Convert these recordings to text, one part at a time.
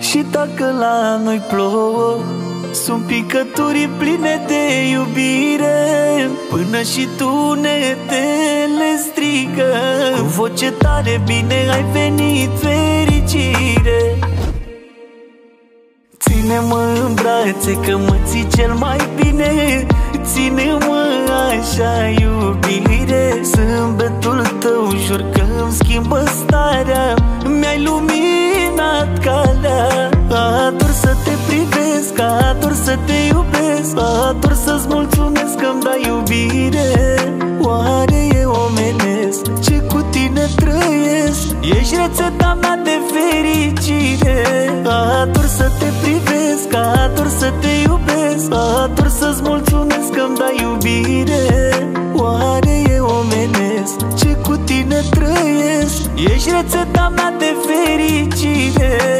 Și dacă la noi plouă, sunt picături pline de iubire, până și tunetele strigă cu voce tare: bine ai venit, fericire! Ține-mă în brațe că mă ții cel mai bine, ține-mă așa, iubire. Zâmbetul tău jur că îmi schimbă starea, mi-ai luminat calea. Ador să te privesc, ador să te iubesc, ador să-ți mulțumesc că-mi dai iubire. Oare e omenesc ce cu tine trăiesc? Ești rețeta mea de fericire. Ador să te privesc, ador să te iubesc, ador să-ți mulțumesc că-mi dai iubire. Oare e omenesc ce cu tine trăiesc? Ești rețeta mea de fericire.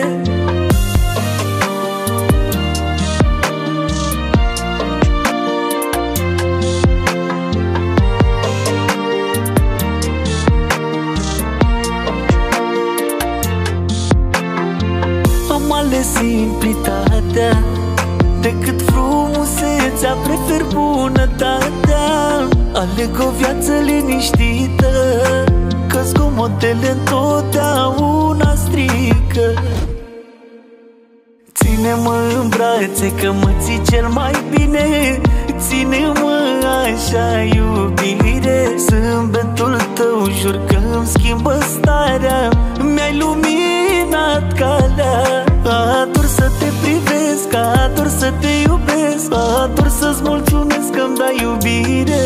Simplitatea decât frumusețea, prefer bunătatea. Aleg o viață liniștită, că zgomotele întotdeauna strică. Ține-mă în brațe că mă ții cel mai bine, ține-mă așa, iubire. Zâmbetul tău jur că îmi schimbă starea, mi-ai luminat calea. Ador să te privesc, ador să te iubesc, ador să-ți mulțumesc că-mi dai iubire.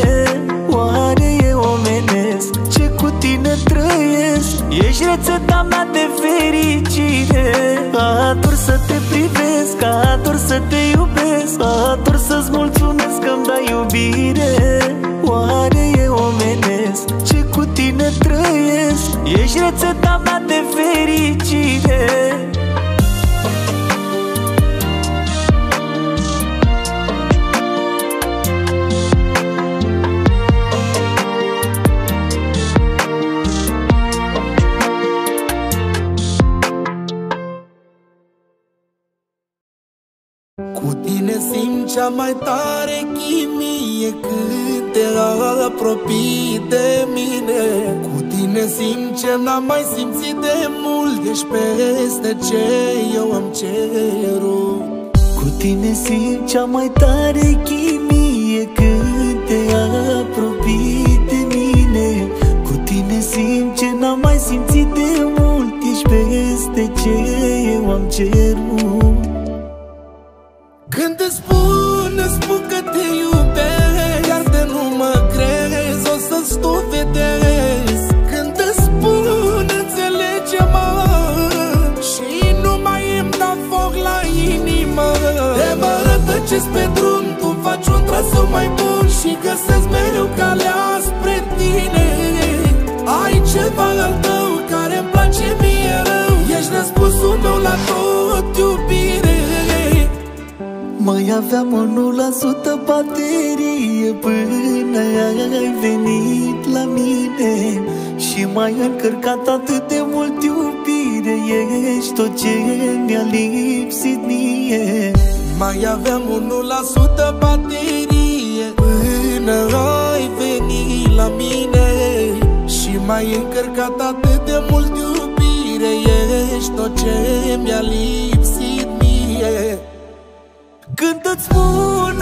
Oare e omenesc ce cu tine trăiesc? Ești rețeta mea de fericire. Ador să te privesc, ador să te iubesc, ador să-ți mulțumesc că-mi dai iubire. Oare e omenesc ce cu tine trăiesc? Ești rețeta mea de fericire. Simt cea mai tare chimie când te apropii de mine. Cu tine simt ce n-am mai simțit de mult, ești peste ce eu am cerut. Cu tine simt cea mai tare chimie când te apropii de mine. Cu tine simt ce n-am mai simțit de mult, ești peste ce eu am cerut. Când îți spun că te iubesc, chiar de nu mă crezi, o să-ți tu vedeți. Când îți spun, înțelege-mă, și nu mai îmi da foc la inimă. Te mă rătăcesc pe drum, tu faci un traseu mai bun și găsesc mereu calea spre tine. Ai ceva al tău care-mi place mie rău, ești răspunsul meu la tot, iubire. Mai aveam 1% baterie până ai venit la mine, și m-ai încărcat atât de mult, iubire. Ești tot ce mi-a lipsit mie. Mai aveam 1% baterie până ai venit la mine, și m-ai încărcat atât de mult, iubire. Ești tot ce mi-a lipsit mie. Când îți spun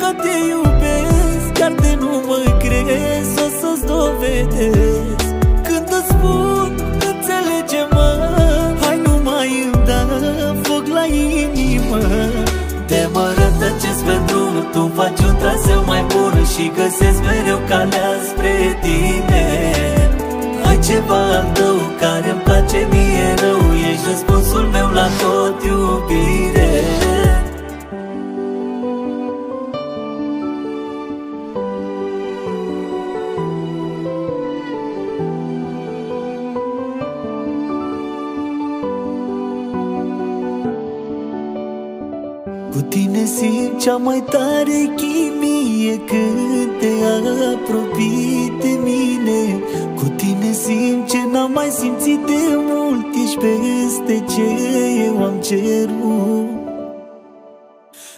că te iubesc, chiar de nu mă crezi, o să-ți dovedesc. Când îți spun, înțelege-mă, hai nu mai îmi da foc la inimă. Te mă rătăcesc pe drum, tu faci un traseu mai bun și găsesc mereu calea spre tine. Ai ceva al tău care-mi place mie rău, ești răspunsul meu la tot, iubire. Cu tine simt cea mai tare chimie când te apropii de mine. Cu tine simt ce n-am mai simțit de mult, ești peste ce eu am cerut.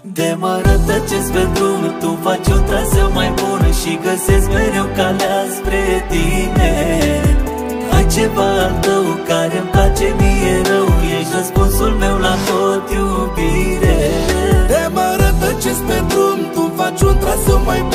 Demară-te ce-ți pe drumul, tu faci o trasă mai bună și găsesc mereu calea spre tine. Ai ceva al tău care-mi place mie rău, ești răspunsul meu la tot, iubire. Demară-te ce-ți pe drum, tu faci o trasă mai bună